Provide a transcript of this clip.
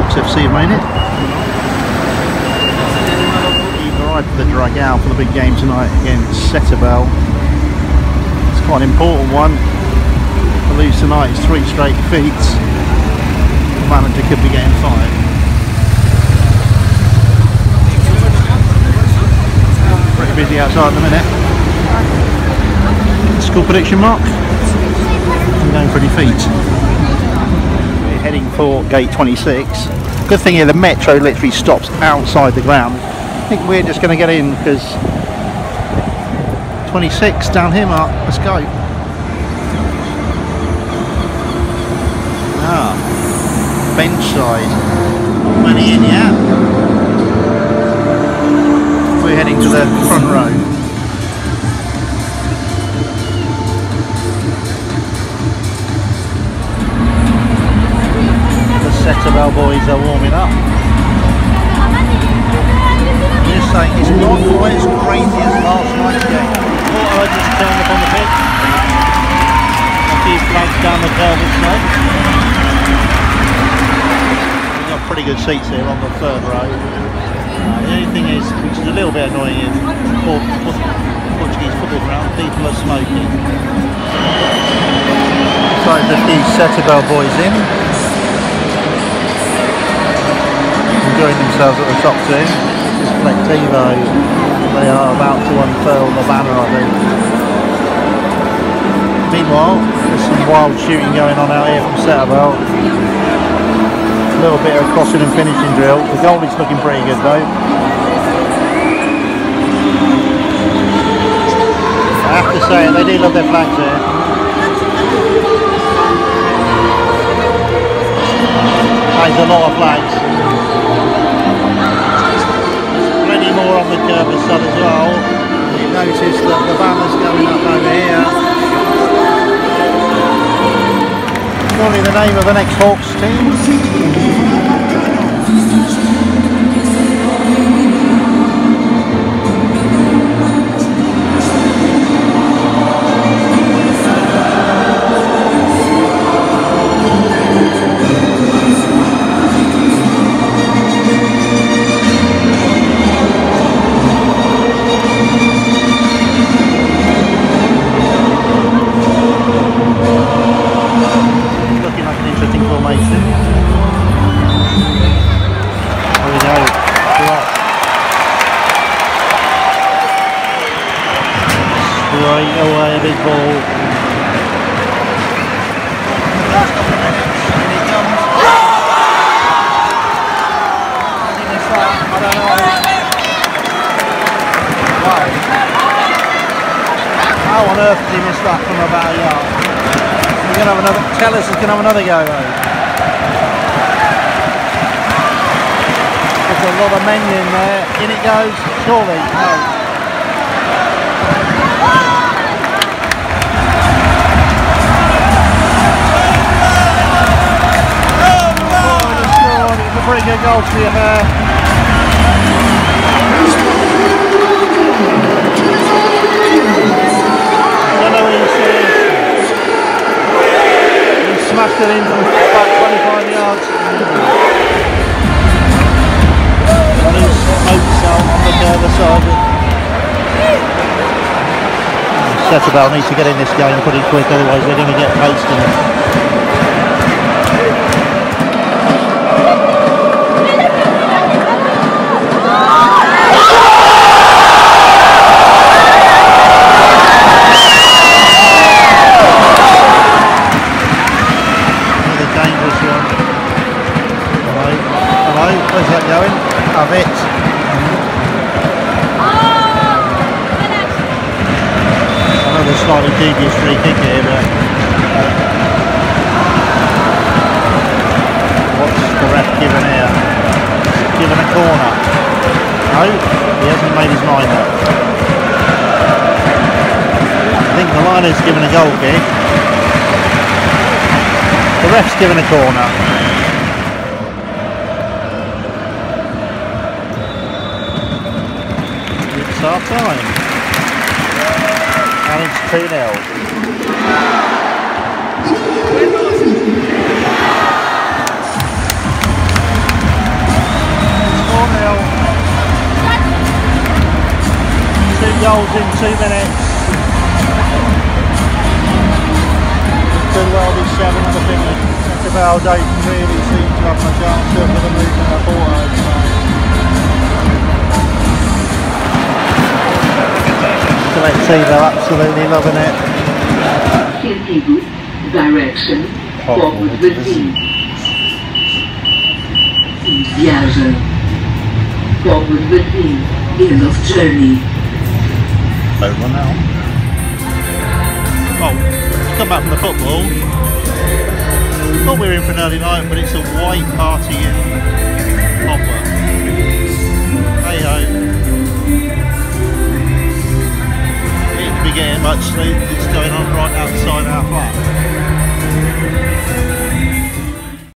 Hawks FC have made it. You've arrived for the Dragao for the big game tonight against Setúbal. It's quite an important one. I believe tonight is 3 straight defeats. The manager could be getting fired. Pretty busy outside at the minute. Score prediction, Mark? I'm going for a defeat. We're heading for gate 26. Good thing here, the metro literally stops outside the ground. I think we're just going to get in because 26 down here, Mark. Let's go. Ah, bench side. Money in, yeah. We're heading to the front row. The Setúbal boys are warming up. They're saying it's not quite as crazy as last night's game. I just turned up on the pitch. A few flags down the curve this way. We've got pretty good seats here on the third row. The only thing is, which is a little bit annoying, is Portuguese football ground, people are smoking. So the few Setúbal boys in, enjoying themselves at the top too. This is Colectivo, they are about to unfurl the banner, I think. Meanwhile, there's some wild shooting going on out here from Setúbal. A little bit of crossing and finishing drill. The goalie's looking pretty good though. I have to say, they do love their flags here. There's a lot of flags. Plenty more on the curve as well. You notice that the banner's going up over here. Normally the name of the next Hawks team. How on earth did he miss that from about a yard? We're going to have another, tell us he's going to have another go though. There's a lot of men in there, in it goes, surely, no. Oh, he scored, it was a pretty good goal to be fair. Smashed it in from about 25 yards. Loose oats out on the nervous side. Setúbal needs to get in this game pretty quick, otherwise they're going to get paced in it. Slightly dubious free kick here, but what's the ref given here? He's given a corner. No, he hasn't made his mind up. I think the line is given a goal kick. The ref's given a corner. It's our time. And it's 2-0. goals in 2 minutes. Could well be 7 on the finger. Setúbal don't really seem to have much answer for the movement of the ball tonight. Colectivo absolutely loving it. Direction forward with me. Viaja. Forward with me. End of journey. Over now. Oh, come back from the football. Thought we were in for an early night, but it's a white party in Hopper. Hey ho. Didn't be getting much sleep. It's going on right outside our flat.